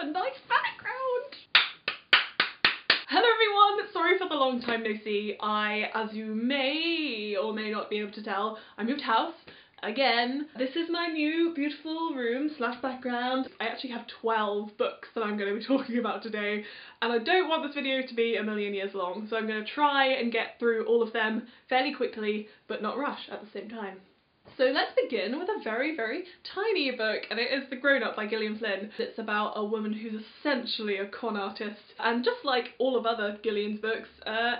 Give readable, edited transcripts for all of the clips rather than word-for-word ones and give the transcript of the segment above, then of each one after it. have a nice background. Hello everyone, sorry for the long time no see. I, as you may or may not be able to tell, I moved house again. This is my new beautiful room slash background. I actually have 12 books that I'm going to be talking about today, and I don't want this video to be a million years long, so I'm going to try and get through all of them fairly quickly, but not rush at the same time. So let's begin with a very, very tiny book, and it is The Grown Up by Gillian Flynn. It's about a woman who's essentially a con artist, and just like all of other Gillian's books,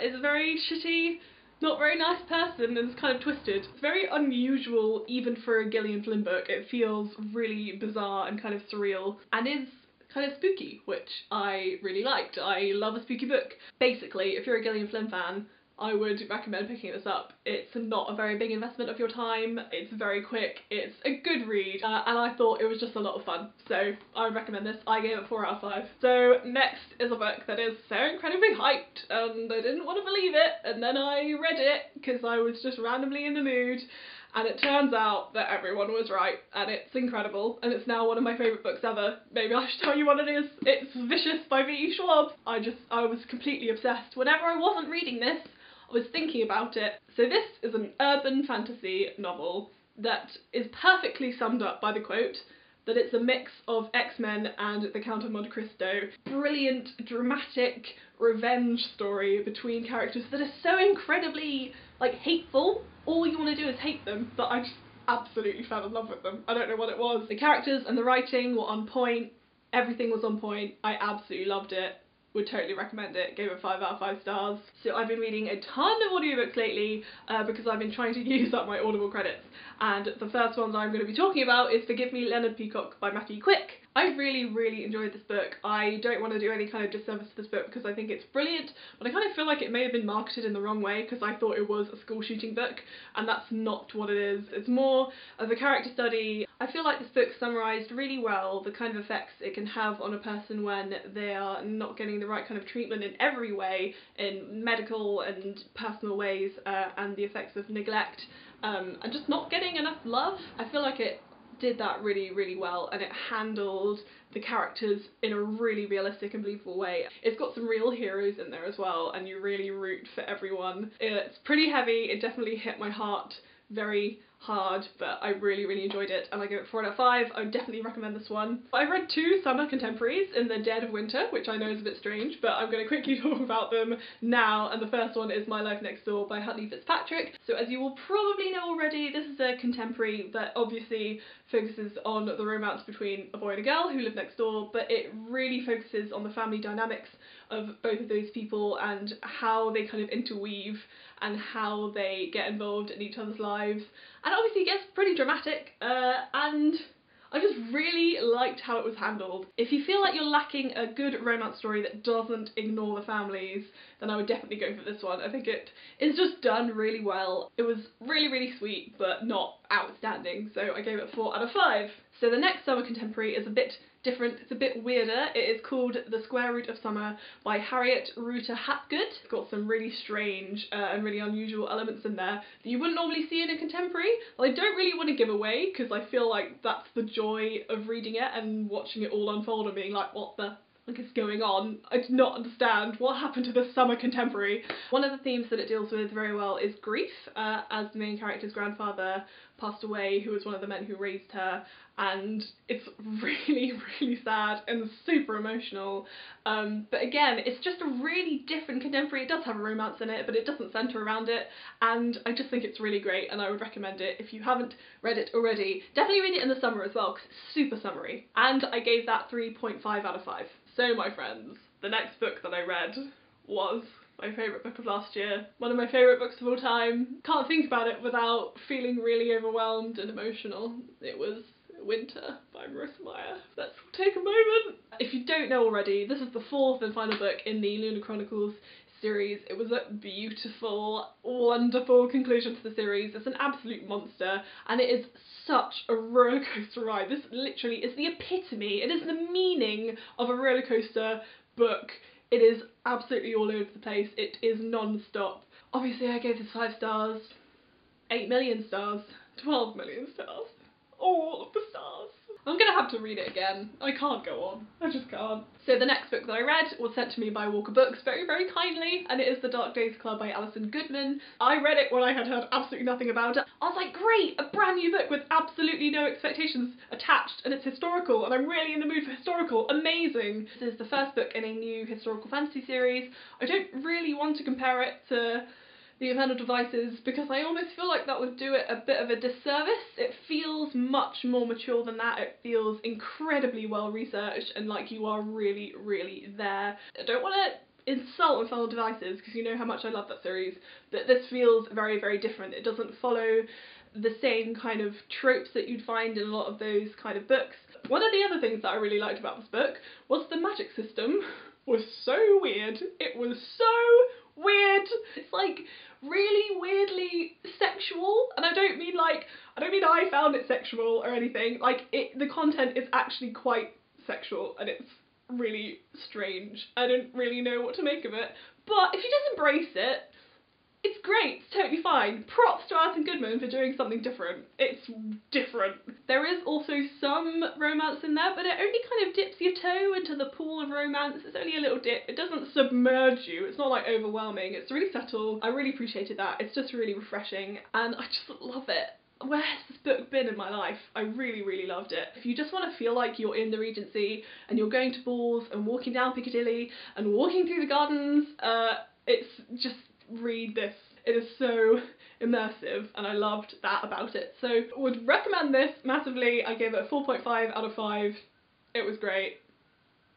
is a very shitty, not very nice person, and it's kind of twisted. It's very unusual even for a Gillian Flynn book. It feels really bizarre and kind of surreal, and is kind of spooky, which I really liked. I love a spooky book. Basically, if you're a Gillian Flynn fan, I would recommend picking this up. It's not a very big investment of your time, it's very quick, it's a good read, and I thought it was just a lot of fun, so I would recommend this. I gave it 4 out of 5. So next is a book that is so incredibly hyped, and I didn't want to believe it, and then I read it because I was just randomly in the mood, and it turns out that everyone was right, and it's incredible, and it's now one of my favourite books ever. Maybe I should tell you what it is. It's Vicious by V.E. Schwab. I was completely obsessed. Whenever I wasn't reading this, I was thinking about it. So this is an urban fantasy novel that is perfectly summed up by the quote that it's a mix of X-Men and the Count of Monte Cristo. Brilliant, dramatic revenge story between characters that are so incredibly, like, hateful. All you want to do is hate them, but I just absolutely fell in love with them. I don't know what it was. The characters and the writing were on point. Everything was on point. I absolutely loved it. Would totally recommend it. Gave it 5 out of 5 stars. So I've been reading a ton of audiobooks lately because I've been trying to use up my Audible credits, and the first one that I'm going to be talking about is Forgive Me, Leonard Peacock by Matthew Quick. I really, really enjoyed this book. I don't want to do any kind of disservice to this book because I think it's brilliant, but I kind of feel like it may have been marketed in the wrong way because I thought it was a school shooting book, and that's not what it is. It's more of a character study. I feel like this book summarised really well the kind of effects it can have on a person when they are not getting the right kind of treatment in every way, in medical and personal ways, and the effects of neglect, and just not getting enough love. I feel like it did that really, really well, and it handled the characters in a really realistic and believable way. It's got some real heroes in there as well, and you really root for everyone. It's pretty heavy. It definitely hit my heart very hard, but I really, really enjoyed it, and I give it 4 out of 5. I would definitely recommend this one. I read 2 summer contemporaries in the dead of winter, which I know is a bit strange, but I'm going to quickly talk about them now, and the first one is My Life Next Door by Huntley Fitzpatrick. So as you will probably know already, this is a contemporary that obviously focuses on the romance between a boy and a girl who live next door, but it really focuses on the family dynamics of both of those people and how they kind of interweave and how they get involved in each other's lives. And obviously it gets pretty dramatic, and I just really liked how it was handled. If you feel like you're lacking a good romance story that doesn't ignore the families, then I would definitely go for this one. I think it is just done really well. It was really, really sweet, but not outstanding, so I gave it 4 out of 5. So the next summer contemporary is a bit different, it's a bit weirder. It is called The Square Root of Summer by Harriet Reuter Hapgood. It's got some really strange and really unusual elements in there that you wouldn't normally see in a contemporary. Well, I don't really want to give away because I feel like that's the joy of reading it and watching it all unfold and being like, what the fuck is going on? I do not understand what happened to this summer contemporary. One of the themes that it deals with very well is grief, as the main character's grandfather passed away, who was one of the men who raised her, and it's really, really sad and super emotional, but again, it's just a really different contemporary. It does have a romance in it, but it doesn't centre around it, and I just think it's really great, and I would recommend it. If you haven't read it already, definitely read it in the summer as well because it's super summery, and I gave that 3.5 out of 5. So my friends, the next book that I read was my favourite book of last year, one of my favourite books of all time. Can't think about it without feeling really overwhelmed and emotional. It was Winter by Marissa Meyer. Let's take a moment. If you don't know already, this is the 4th and final book in the Lunar Chronicles series. It was a beautiful, wonderful conclusion to the series. It's an absolute monster, and it is such a rollercoaster ride. This literally is the epitome. It is the meaning of a rollercoaster book. It is absolutely all over the place. It is non-stop. Obviously I gave this 5 stars, 8 million stars, 12 million stars, all of the stars. I'm going to have to read it again. I can't go on. I just can't. So the next book that I read was sent to me by Walker Books very, very kindly, and it is The Dark Days Club by Alison Goodman. I read it when I had heard absolutely nothing about it. I was like, great, a brand new book with absolutely no expectations attached, and it's historical, and I'm really in the mood for historical. Amazing. This is the first book in a new historical fantasy series. I don't really want to compare it to The Infernal Devices because I almost feel like that would do it a bit of a disservice. It feels much more mature than that. It feels incredibly well researched and like you are really, really there. I don't want to insult Infernal Devices because you know how much I love that series, but this feels very, very different. It doesn't follow the same kind of tropes that you'd find in a lot of those kind of books. One of the other things that I really liked about this book was the magic system was so weird. It was so weird. It's like really weirdly sexual, and I don't mean I found it sexual or anything. Like the content is actually quite sexual and it's really strange. I don't really know what to make of it, but if you just embrace it, it's great, it's totally fine. Props to Alison Goodman for doing something different. It's different. There is also some romance in there, but it only kind of dips your toe into the pool of romance. It's only a little dip. It doesn't submerge you. It's not like overwhelming. It's really subtle. I really appreciated that. It's just really refreshing and I just love it. Where has this book been in my life? I really, really loved it. If you just want to feel like you're in the Regency and you're going to balls and walking down Piccadilly and walking through the gardens, it's just... read this. It is so immersive and I loved that about it. So would recommend this massively. I gave it a 4.5 out of 5. It was great.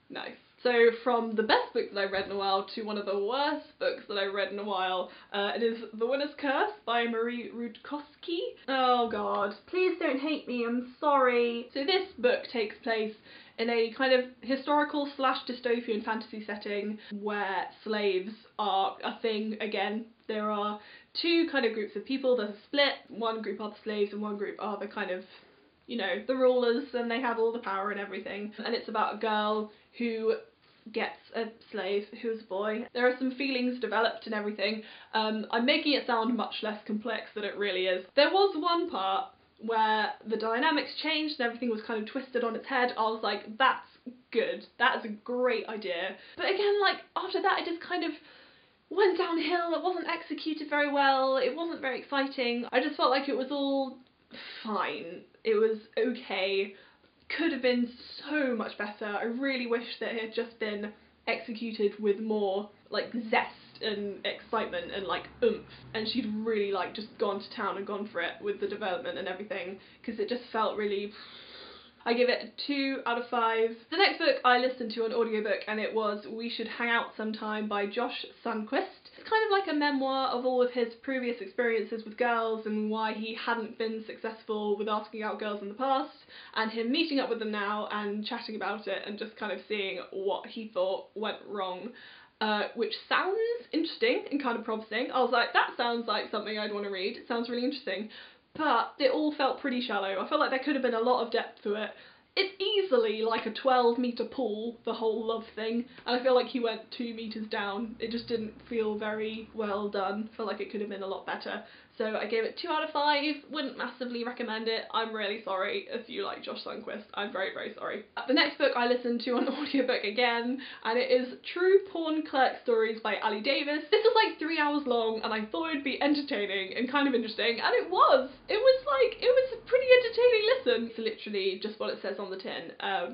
Nice. So from the best book that I read in a while to one of the worst books that I read in a while, it is The Winner's Curse by Marie Rutkoski. Oh god, please don't hate me, I'm sorry. So this book takes place in a kind of historical / dystopian fantasy setting where slaves are a thing again. There are two kind of groups of people that are split. One group are the slaves and one group are the kind of, you know, the rulers, and they have all the power and everything. And it's about a girl who gets a slave who's a boy. There are some feelings developed and everything. I'm making it sound much less complex than it really is. There was one part where the dynamics changed and everything was kind of twisted on its head. I was like, that's good. That's a great idea. But again, like after that, it just kind of went downhill. It wasn't executed very well. It wasn't very exciting. I just felt like it was all fine. It was okay. Could have been so much better. I really wish that it had just been executed with more like zest and excitement and like oomph, and she'd really like just gone to town and gone for it with the development and everything, because it just felt really... I give it a 2 out of 5. The next book I listened to an audiobook and it was We Should Hang Out Sometime by Josh Sundquist. It's kind of like a memoir of all of his previous experiences with girls and why he hadn't been successful with asking out girls in the past, and him meeting up with them now and chatting about it and just kind of seeing what he thought went wrong. Which sounds interesting and kind of promising. I was like, that sounds like something I'd want to read. It sounds really interesting. But it all felt pretty shallow. I felt like there could have been a lot of depth to it. It's easily like a 12-metre pool, the whole love thing, and I feel like he went 2 metres down. It just didn't feel very well done. I felt like it could have been a lot better. So I gave it 2 out of 5, wouldn't massively recommend it. I'm really sorry if you like Josh Sundquist. I'm very, very sorry. The next book I listened to on audiobook again, and it is True Porn Clerk Stories by Ali Davis. This is like 3 hours long and I thought it'd be entertaining and kind of interesting, and it was. It was like, it was a pretty entertaining listen. It's literally just what it says on the tin,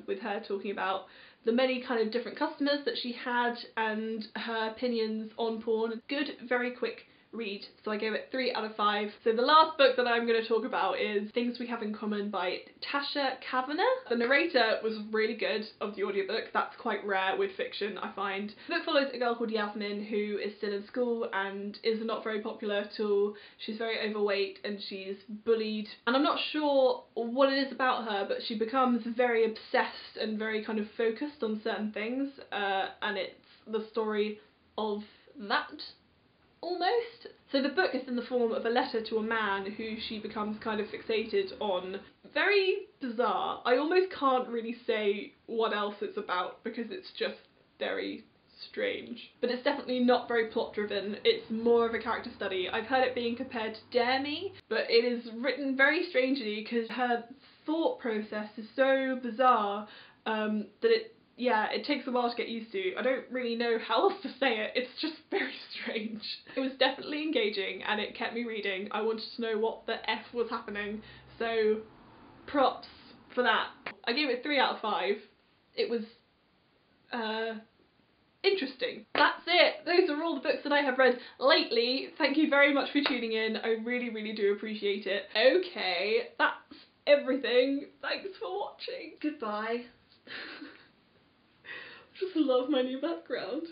with her talking about the many kind of different customers that she had and her opinions on porn. Good, very quick read. So I gave it 3 out of 5. So the last book that I'm going to talk about is Things We Have In Common by Tasha Kavanagh. The narrator was really good of the audiobook. That's quite rare with fiction, I find. The book follows a girl called Yasmin who is still in school and is not very popular at all. She's very overweight and she's bullied, and I'm not sure what it is about her, but she becomes very obsessed and very kind of focused on certain things, and it's the story of that. Almost. So the book is in the form of a letter to a man who she becomes kind of fixated on. Very bizarre. I almost can't really say what else it's about because it's just very strange. But it's definitely not very plot driven. It's more of a character study. I've heard it being compared to Dare Me, but it is written very strangely because her thought process is so bizarre that it takes a while to get used to. I don't really know how else to say it. It's just very strange. It was definitely engaging and it kept me reading. I wanted to know what the F was happening, so props for that. I gave it 3 out of 5. It was interesting. That's it. Those are all the books that I have read lately. Thank you very much for tuning in. I really, really do appreciate it. Okay, that's everything. Thanks for watching. Goodbye. Just love my new background.